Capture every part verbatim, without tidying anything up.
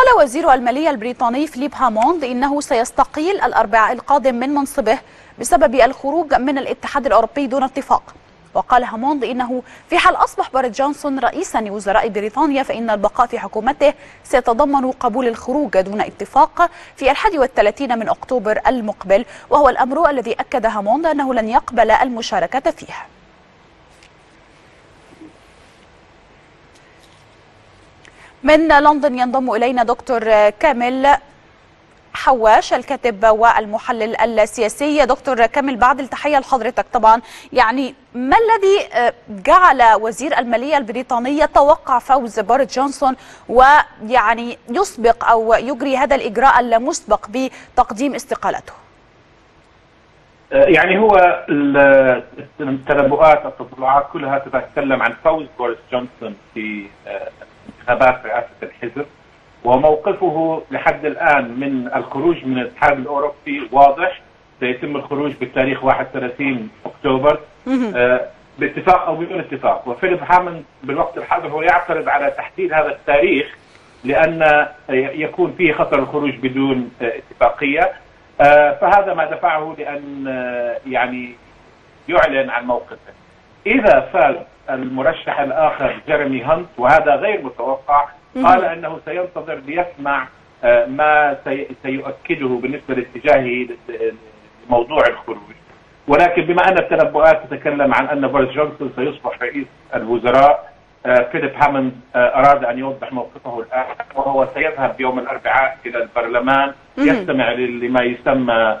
قال وزير المالية البريطاني فيليب هاموند إنه سيستقيل الأربعاء القادم من منصبه بسبب الخروج من الاتحاد الأوروبي دون اتفاق. وقال هاموند إنه في حال أصبح بوريس جونسون رئيسا لوزراء بريطانيا فإن البقاء في حكومته سيتضمن قبول الخروج دون اتفاق في الحادي والثلاثين من أكتوبر المقبل، وهو الأمر الذي أكد هاموند أنه لن يقبل المشاركة فيه. من لندن ينضم إلينا دكتور كامل حواش الكاتب والمحلل السياسي. دكتور كامل، بعد التحية لحضرتك طبعا، يعني ما الذي جعل وزير المالية البريطانية توقع فوز بوريس جونسون ويعني يسبق أو يجري هذا الإجراء اللامسبق بتقديم استقالته؟ يعني هو التنبؤات التطلعات كلها تتكلم عن فوز بوريس جونسون في انتخابات رئاسة الحزب، وموقفه لحد الآن من الخروج من الاتحاد الأوروبي واضح. سيتم الخروج بالتاريخ واحد وثلاثين أكتوبر آه باتفاق أو بدون اتفاق. وفيليب هامند بالوقت الحاضر هو يعترض على تحديد هذا التاريخ لأن يكون فيه خطر الخروج بدون آه اتفاقية، آه فهذا ما دفعه لأن آه يعني يعلن عن موقفه. إذا فاز المرشح الآخر جيريمي هانت، وهذا غير متوقع، قال أنه سينتظر ليسمع ما سيؤكده بالنسبة لاتجاهه لموضوع الخروج. ولكن بما أن التنبؤات تتكلم عن أن بوريس جونسون سيصبح رئيس الوزراء، فيليب هامند أراد أن يوضح موقفه الآن، وهو سيذهب يوم الأربعاء إلى البرلمان يستمع لما يسمى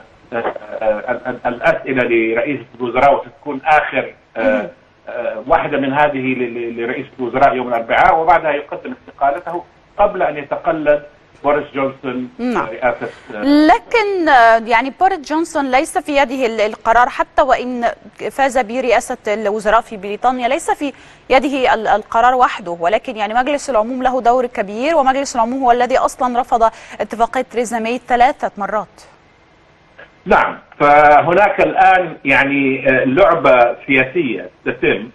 الأسئلة لرئيس الوزراء، وستكون آخر واحدة من هذه لرئيس الوزراء يوم الأربعاء، وبعدها يقدم استقالته قبل أن يتقلد بوريس جونسون رئاسة. لكن يعني بوريس جونسون ليس في يده القرار، حتى وإن فاز برئاسة الوزراء في بريطانيا ليس في يده القرار وحده، ولكن يعني مجلس العموم له دور كبير، ومجلس العموم هو الذي أصلا رفض اتفاقية تريزا ماي ثلاثة مرات. نعم، فهناك الآن يعني لعبة سياسية تتم،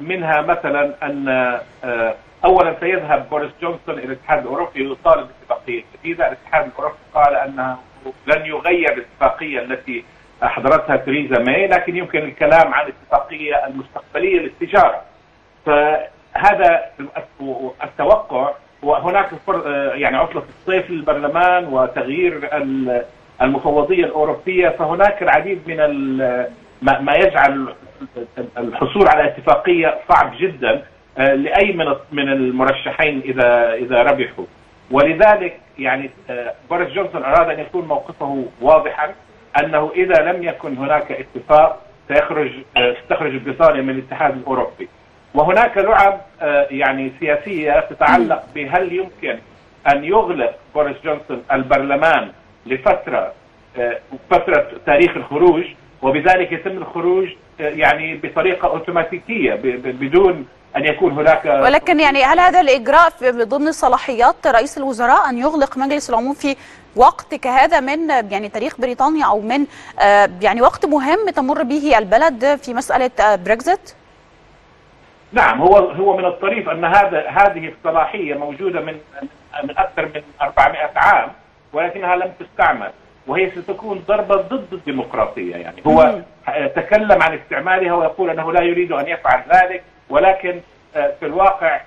منها مثلا أن أولا سيذهب بوريس جونسون إلى الاتحاد الأوروبي ويطالب باتفاقية جديدة. الاتحاد الأوروبي قال أنه لن يغير الاتفاقية التي أحضرتها تريزا ماي، لكن يمكن الكلام عن الاتفاقية المستقبلية للتجارة. فهذا التوقع، وهناك يعني عطلة الصيف للبرلمان وتغيير المفوضية الأوروبية، فهناك العديد من ما يجعل الحصول على اتفاقية صعب جدا لأي من من المرشحين إذا إذا ربحوا. ولذلك يعني بوريس جونسون أراد أن يكون موقفه واضحا، أنه إذا لم يكن هناك اتفاق سيخرج ستخرج بريطانيا من الاتحاد الأوروبي. وهناك لعب يعني سياسية تتعلق بهل يمكن أن يغلق بوريس جونسون البرلمان لفترة فترة تاريخ الخروج، وبذلك يتم الخروج يعني بطريقة أوتوماتيكية بدون أن يكون هناك. ولكن يعني هل هذا الإجراء ضمن صلاحيات رئيس الوزراء أن يغلق مجلس العموم في وقت كهذا من يعني تاريخ بريطانيا، أو من يعني وقت مهم تمر به البلد في مسألة بريكسيت؟ نعم، هو هو من الطريف أن هذا هذه الصلاحية موجودة من من أكثر من أربعمائة عام، ولكنها لم تستعمل، وهي ستكون ضربة ضد الديمقراطية. يعني هو تكلم عن استعمالها ويقول أنه لا يريد أن يفعل ذلك، ولكن في الواقع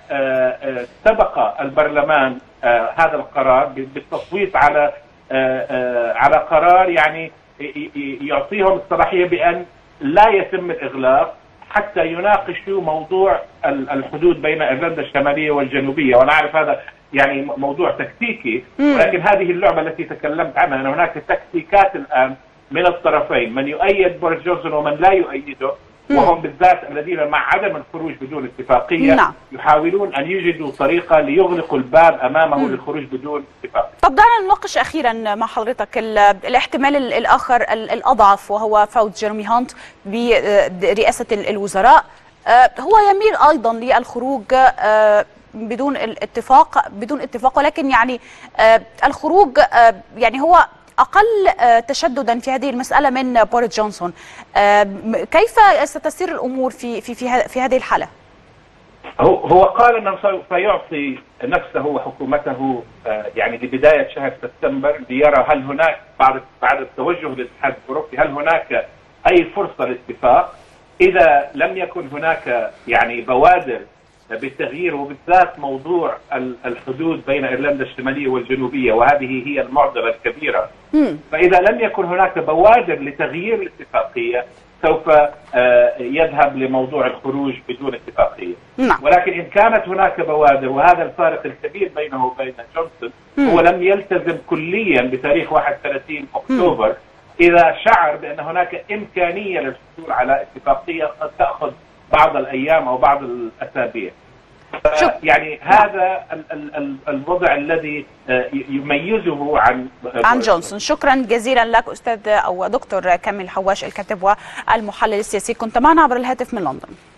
سبق البرلمان هذا القرار بالتصويت على على قرار يعني يعطيهم الصلاحية بأن لا يتم الإغلاق حتى يناقشوا موضوع الحدود بين ايرلندا الشمالية والجنوبية. وأنا أعرف هذا يعني موضوع تكتيكي، ولكن هذه اللعبة التي تكلمت عنها أن هناك تكتيكات الآن من الطرفين، من يؤيد بوريس جونسون ومن لا يؤيده، وهم بالذات الذين مع عدم الخروج بدون اتفاقية يحاولون أن يجدوا طريقة ليغلقوا الباب أمامه للخروج بدون اتفاقية. طب دعنا نناقش أخيرا مع حضرتك الاحتمال الآخر الأضعف، وهو فوز جيرمي هانت برئاسة الوزراء. هو يميل أيضا للخروج بدون الاتفاق بدون اتفاق ولكن يعني آه الخروج آه يعني هو أقل آه تشددا في هذه المسألة من بوريس جونسون. آه كيف ستسير الأمور في في في, في هذه الحالة؟ هو قال انه سيعطي نفسه وحكومته يعني لبدايه شهر سبتمبر ليرى هل هناك بعد بعد التوجه للاتحاد الاوروبي هل هناك اي فرصه للاتفاق. اذا لم يكن هناك يعني بوادر بالتغيير، وبالذات موضوع الحدود بين ايرلندا الشماليه والجنوبيه، وهذه هي المعضله الكبيره، فاذا لم يكن هناك بوادر لتغيير الاتفاقيه سوف يذهب لموضوع الخروج بدون اتفاقيه. ولكن ان كانت هناك بوادر، وهذا الفارق الكبير بينه وبين جونسون، هو لم يلتزم كليا بتاريخ واحد وثلاثين أكتوبر. اذا شعر بان هناك امكانيه للحصول على اتفاقيه قد تاخذ بعض الايام او بعض الاسابيع. يعني هذا الوضع الذي يميزه عن عن جونسون. شكرا جزيلا لك استاذ او دكتور كامل حواش، الكاتب والمحلل السياسي، كنت معنا عبر الهاتف من لندن.